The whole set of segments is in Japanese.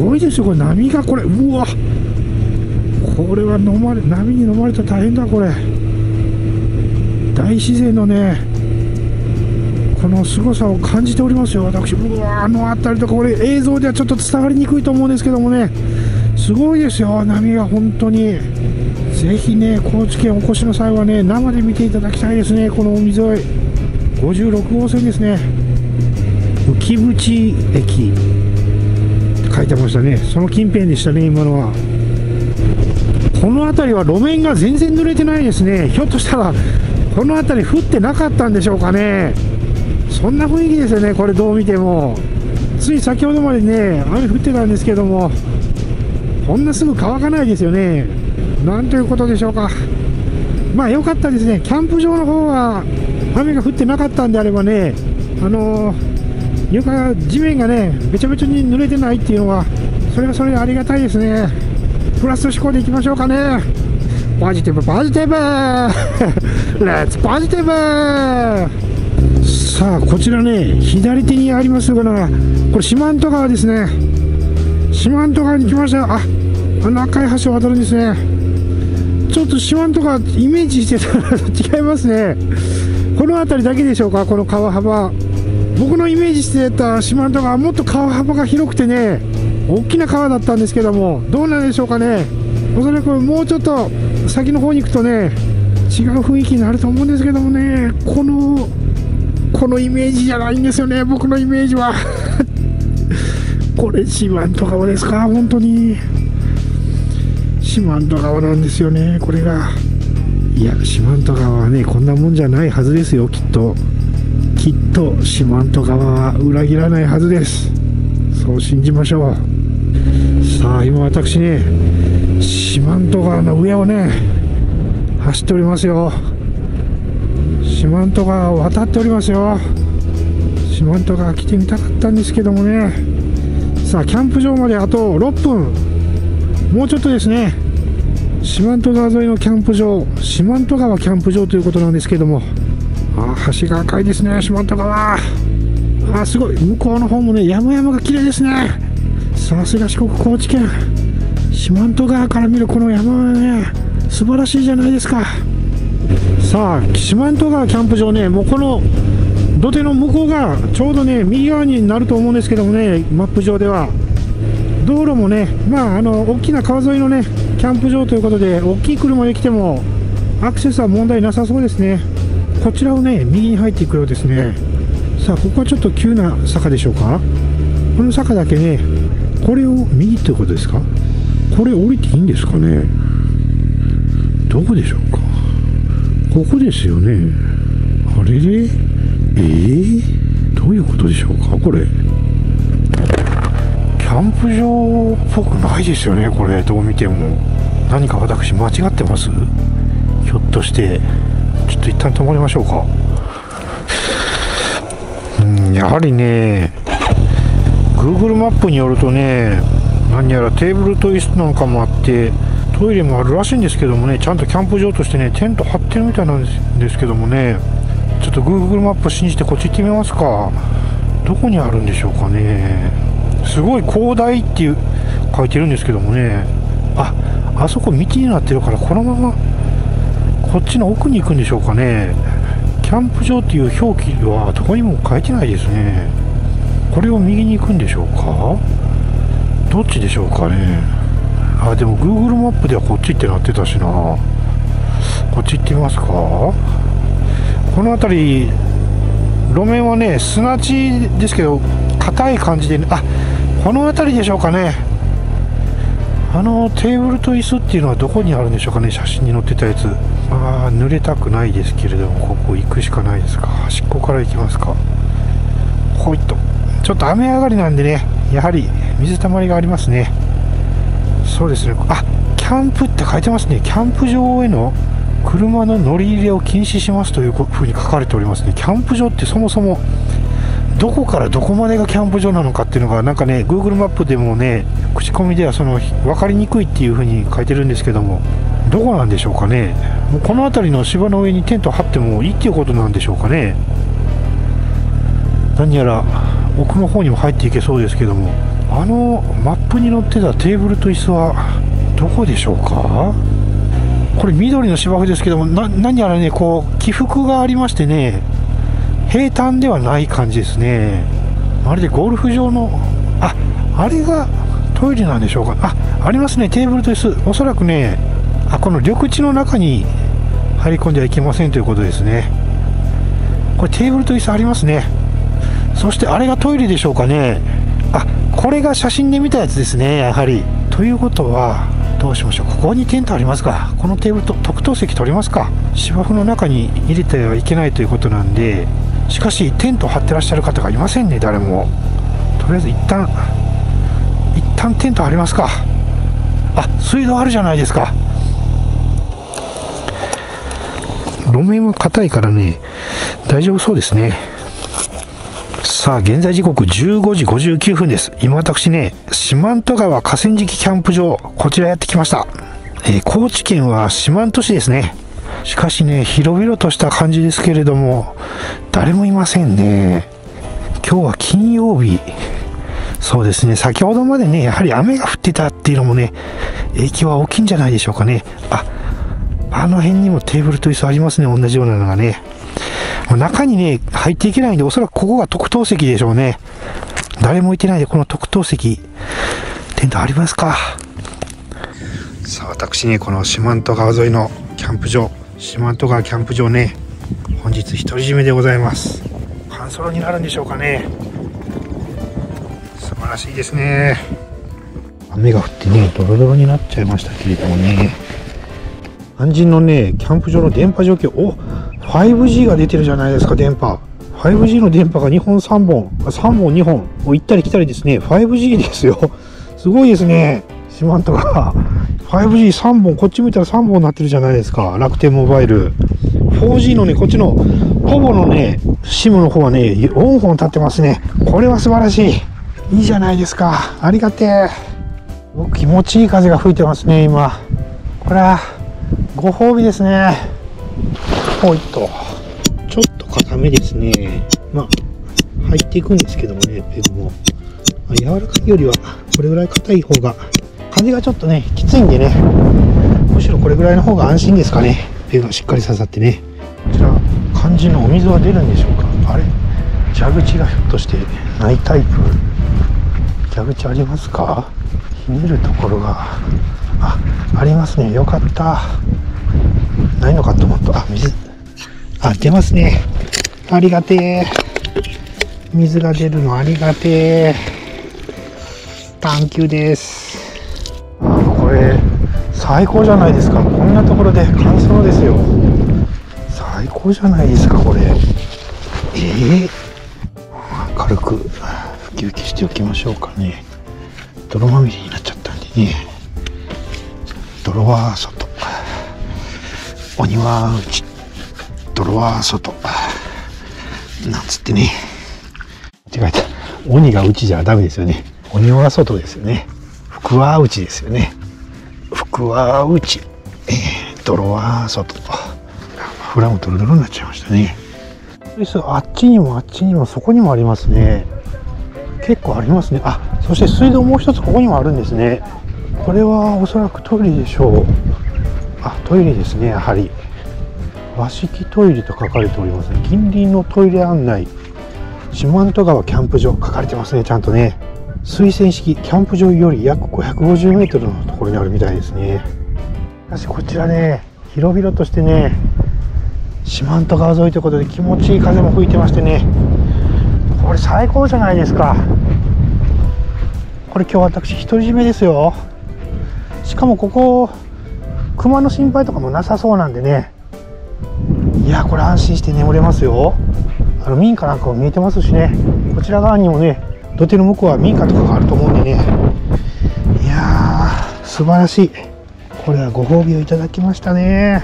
ごいですよ、これ波がこれ、うわ、これは波に飲まれたら大変だ、これ、大自然のね、この凄さを感じておりますよ、私、うわ、あの辺りとか、これ、映像ではちょっと伝わりにくいと思うんですけどもね、すごいですよ、波が本当に、ぜひね、高知県お越しの際はね、生で見ていただきたいですね、この海沿い、56号線ですね、浮淵駅って書いてましたね、その近辺でしたね、今のは。この辺りは路面が全然濡れてないですね、ひょっとしたら、この辺り、降ってなかったんでしょうかね、そんな雰囲気ですよね、これ、どう見ても、つい先ほどまでね、雨降ってたんですけども、こんなすぐ乾かないですよね、なんということでしょうか、まあ良かったですね、キャンプ場の方は雨が降ってなかったんであればね、床、地面がね、べちゃべちゃに濡れてないっていうのは、それはそれでありがたいですね。プラス思考でいきましょうかね。ポジティブ、ポジティブレッツポジティブ。さあ、こちらね、左手にありますが、これ、四万十川ですね。四万十川に来ましたよ。あ、あの赤い橋を渡るんですね。ちょっと四万十川、イメージしてたら違いますね。この辺りだけでしょうか、この川幅。僕のイメージしてた四万十川はもっと川幅が広くてね、大きな川だったんですけども、どうなんでしょうかね、おそらくもうちょっと先の方に行くとね、違う雰囲気になると思うんですけどもね、このイメージじゃないんですよね、僕のイメージは。これ、四万十川ですか、本当に。四万十川なんですよね、これが。いや、四万十川はね、こんなもんじゃないはずですよ、きっと。きっと四万十川は裏切らないはずです。そう信じましょう。さあ、今私ね、四万十川の上をね走っておりますよ。四万十川を渡っておりますよ。四万十川来てみたかったんですけどもね。さあ、キャンプ場まであと6分、もうちょっとですね。四万十川沿いのキャンプ場、四万十川キャンプ場ということなんですけども、あ、橋が赤いですね、四万十川。あ、すごい、向こうの方もね、山々が綺麗ですね。さすが四国、高知県。四万十川から見るこの山はね、素晴らしいじゃないですか。さあ、四万十川キャンプ場ね、もうこの土手の向こうがちょうどね、右側になると思うんですけどもね、マップ上では。道路もね、まあ、大きな川沿いのね、キャンプ場ということで、大きい車で来てもアクセスは問題なさそうですね。こちらをね、右に入っていくようですね。さあ、ここはちょっと急な坂でしょうか。この坂だけね、これを右ということですか。これ降りていいんですかね。どこでしょうか。ここですよね。あれれ、どういうことでしょうか。これキャンプ場っぽくないですよね。これどう見ても何か私間違ってます。ひょっとして、ちょっと一旦止まりましょうか。やはりね、 Google マップによるとね、何やらテーブルと椅子なんかもあって、トイレもあるらしいんですけどもね、ちゃんとキャンプ場としてね、テント張ってるみたいなんですけどもね、ちょっと Google マップ信じてこっち行ってみますか。どこにあるんでしょうかね。すごい広大っていう書いてるんですけどもね、あそこ道になってるから、このままこっちの奥に行くんでしょうかね。キャンプ場っていう表記はどこにも書いてないですね。これを右に行くんでしょうか。どっちでしょうかね。あ、でも Google マップではこっちってなってたしな。こっち行ってみますか。この辺り路面はね、砂地ですけど硬い感じで、ね、あ、この辺りでしょうかね。テーブルと椅子っていうのはどこにあるんでしょうかね。写真に載ってたやつ。まあ、濡れたくないですけれども、ここ行くしかないですか。端っこから行きますか。ほいっと。ちょっと雨上がりなんでね、やはり水たまりがありますね。そうですね。あ、キャンプって書いてますね。キャンプ場への車の乗り入れを禁止しますというふうに書かれておりますね。キャンプ場ってそもそもどこからどこまでがキャンプ場なのかっていうのが、なんかね、Google マップでもね、口コミではその分かりにくいっていうふうに書いてるんですけども、どこなんでしょうかね。もうこの辺りの芝の上にテント張ってもいいっていうことなんでしょうかね。何やら奥の方にも入っていけそうですけども、あのマップに載ってたテーブルと椅子はどこでしょうか。これ緑の芝生ですけども、何やらね、こう起伏がありましてね、平坦ではない感じですね。まるでゴルフ場の、あれがトイレなんでしょうか。ありますね、テーブルと椅子。おそらくね、この緑地の中に入り込んではいけませんということですね。これテーブルと椅子ありますね。そしてあれがトイレでしょうかね。これが写真で見たやつですね、やはり。ということはどうしましょう。ここにテントありますか。このテーブルと特等席取りますか。芝生の中に入れてはいけないということなんで、しかしテント張ってらっしゃる方がいませんね、誰も。とりあえず一旦テント張りますか。水道あるじゃないですか。路面は硬いからね、大丈夫そうですね。さあ、現在時刻15時59分です。今私ね、四万十川河川敷キャンプ場、こちらやってきました。高知県は四万十市ですね。しかしね、広々とした感じですけれども、誰もいませんね。今日は金曜日。そうですね、先ほどまでね、やはり雨が降ってたっていうのもね、影響は大きいんじゃないでしょうかね。あの辺にもテーブルと椅子ありますね、同じようなのがね。中にね、入っていけないんで、おそらくここが特等席でしょうね。誰もいてないで、この特等席、テントありますか。さあ、私ね、この四万十川沿いのキャンプ場、四万十川キャンプ場ね、本日独り占めでございます。半ソロになるんでしょうかね。素晴らしいですね。雨が降ってね、ドロドロになっちゃいましたけれどもね、肝心のね、キャンプ場の電波状況、5G が出てるじゃないですか、電波。5G の電波が2本3本、3本2本、行ったり来たりですね。5G ですよ。すごいですね。四万十川。5G3 本、こっち見たら3本になってるじゃないですか、楽天モバイル。4G のね、こっちの、ほぼのね、SIM の方はね、4本立ってますね。これは素晴らしい。いいじゃないですか。ありがてえ。気持ちいい風が吹いてますね、今。これは、ご褒美ですね。ほいっと。ちょっと固めですね。入っていくんですけどもね、ペグも。柔らかいよりは、これぐらい硬い方が、風がちょっとね、きついんでね、むしろこれぐらいの方が安心ですかね。ペグがしっかり刺さってね。こちら、肝心のお水は出るんでしょうか。あれ、蛇口がひょっとしてないタイプ。蛇口ありますか。ひねるところが、ありますね。よかった。ないのかと思った。水。出ますね。ありがてえ。水が出るのありがてえ。サンキューです。これ最高じゃないですか。こんなところで乾燥ですよ。最高じゃないですか、これ。軽く拭き拭きしておきましょうかね。泥まみれになっちゃったんでね。泥は外、鬼は内、泥は外なんつってね。間違えた。鬼が内じゃダメですよね。鬼は外ですよね。服は内ですよね。服は内、泥は外と。フラもドロドロになっちゃいましたね。あっちにもあっちにも、そこにもありますね。結構ありますね。そして水道もう一つここにもあるんですね。これはおそらくトイレでしょう。トイレですね、やはり。和式トイレと書かれておりますね。近隣のトイレ案内、四万十川キャンプ場書かれてますね、ちゃんとね。水洗式キャンプ場より約 550m のところにあるみたいですね。しかしこちらね、広々としてね、四万十川沿いということで気持ちいい風も吹いてましてね、これ最高じゃないですか。これ今日私独り占めですよ。しかもここ熊の心配とかもなさそうなんでね、いや、これ安心して眠れますよ。民家なんかも見えてますしね、こちら側にもね、土手の向こうは民家とかがあると思うんでね。いやー、素晴らしい。これはご褒美をいただきましたね。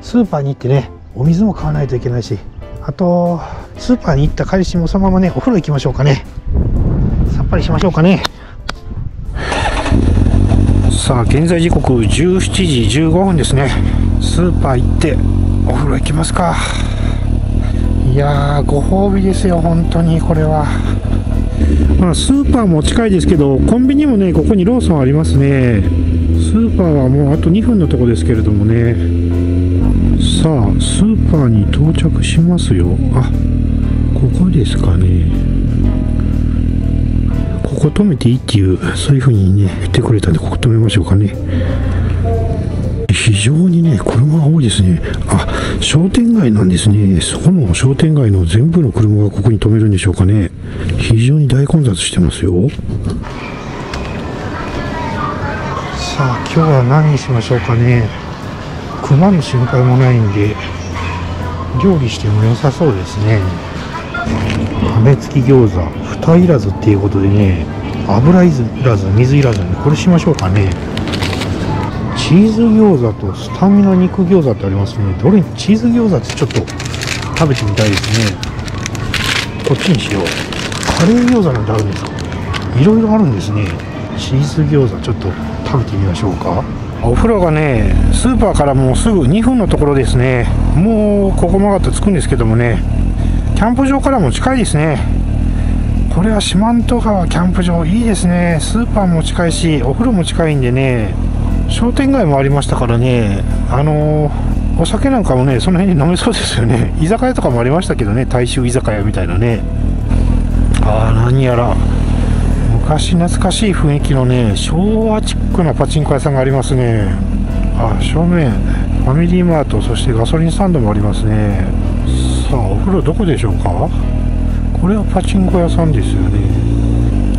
スーパーに行ってね、お水も買わないといけないし、あとスーパーに行った彼氏もそのままね、お風呂行きましょうかね。さっぱりしましょうかね。さあ、現在時刻17時15分ですね。スーパー行ってお風呂行きますか。いやー、ご褒美ですよ、本当にこれは。まあ、スーパーも近いですけど、コンビニもね、ここにローソンありますね。スーパーはもうあと2分のとこですけれどもね。さあ、スーパーに到着しますよ。あ、ここですかね。ここ止めていいっていう、そういうふうにね、言ってくれたんで、ここ止めましょうかね。非常にね、車が多いですね。あ、商店街なんですね。そこの商店街の全部の車がここに止めるんでしょうかね。非常に大混雑してますよ。さあ、今日は何にしましょうかね。熊の心配もないんで、料理しても良さそうですね。羽根付き餃子、蓋いらずっていうことでね、油いらず、水いらずに、これしましょうかね。チーズ餃子とスタミナ肉餃子ってありますね。どれに、チーズ餃子ってちょっと食べてみたいですね。こっちにしよう。カレー餃子なんてあるんですか？いろいろあるんですね。チーズ餃子ちょっと食べてみましょうか。お風呂がね、スーパーからもうすぐ2分のところですね。もうここ曲がって着くんですけどもね、キャンプ場からも近いですね。これは四万十川キャンプ場いいですね。スーパーも近いし、お風呂も近いんでね、商店街もありましたからね、お酒なんかもね、その辺に飲めそうですよね。居酒屋とかもありましたけどね、大衆居酒屋みたいなね。ああ、何やら、昔懐かしい雰囲気のね、昭和チックなパチンコ屋さんがありますね。あ、正面、ファミリーマート、そしてガソリンスタンドもありますね。さあ、お風呂どこでしょうか？これはパチンコ屋さんですよね。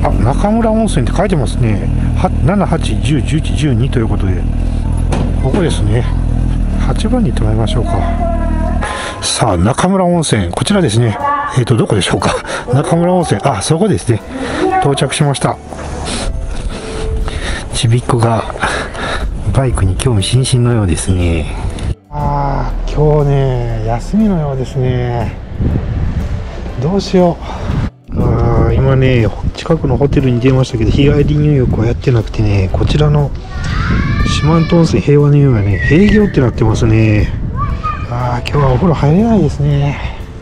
あ、中村温泉って書いてますね。7、8、10、11、12ということで、ここですね。8番に止めましょうか。さあ、中村温泉、こちらですね。どこでしょうか。中村温泉、あ、そこですね。到着しました。ちびっこがバイクに興味津々のようですね。ああ、今日ね、休みのようですね。どうしよう。今ね、近くのホテルに出ましたけど、日帰り入浴はやってなくてね、こちらの四万十温泉平和の湯はね、営業ってなってますね。ああ、今日はお風呂入れないですね。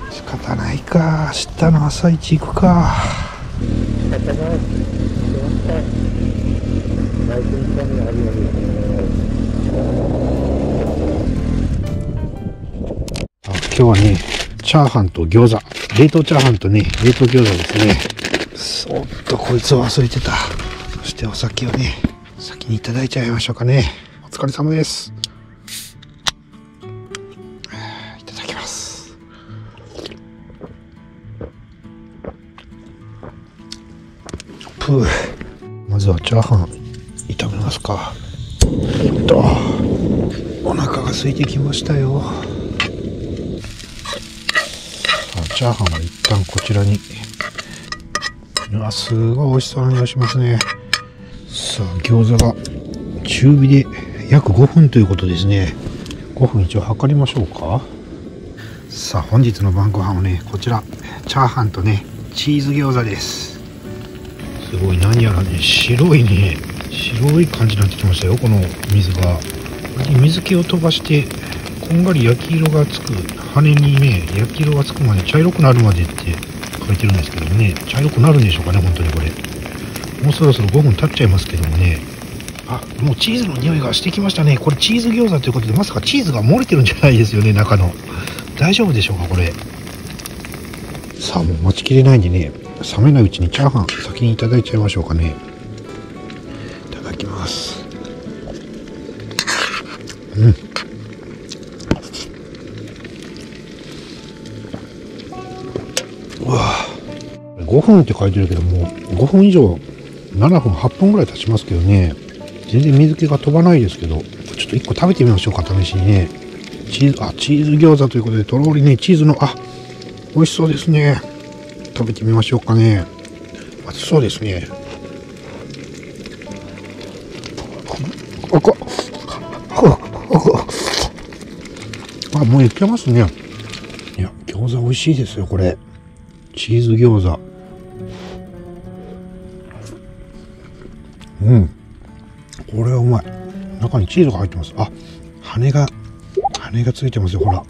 仕方ないか。明日の朝一行くか。あ、今日はね、チャーハンと餃子、冷凍チャーハンとね、冷凍餃子ですね。おっと、こいつを忘れてた。そしてお酒をね、先にいただいちゃいましょうかね。お疲れ様です。いただきます。プー、まずはチャーハン炒めますか。お腹が空いてきましたよ。チャーハンは一旦こちらに。すごい美味しそうな匂いしますね。さあ、餃子が中火で約5分ということですね。5分一応測りましょうか。さあ、本日の晩ご飯はね、こちらチャーハンとね、チーズ餃子です。すごい、何やらね、白いね、白い感じになってきましたよ。この水が水気を飛ばして、こんがり焼き色がつく、羽にね焼き色がつくまで、茶色くなるまでって書いてるんですけどね、茶色くなるんでしょうかね、本当にこれ。もうそろそろ5分経っちゃいますけどもね。あ、もうチーズの匂いがしてきましたね。これチーズ餃子ということで、まさかチーズが漏れてるんじゃないですよね、中の。大丈夫でしょうか、これ。さあ、もう待ちきれないんでね、冷めないうちにチャーハン先にいただいちゃいましょうかね。いただきます。うん、5分って書いてるけども、5分以上、7分、8分ぐらい経ちますけどね、全然水気が飛ばないですけど、ちょっと1個食べてみましょうか、試しにね。チーズ餃子ということで、とろりね、チーズの、あ、美味しそうですね。食べてみましょうかね。熱そうですね。あ、もういけますね。いや、餃子美味しいですよ、これ。チーズ餃子。うん。これはうまい。中にチーズが入ってます。あ、羽がついてますよ、ほら。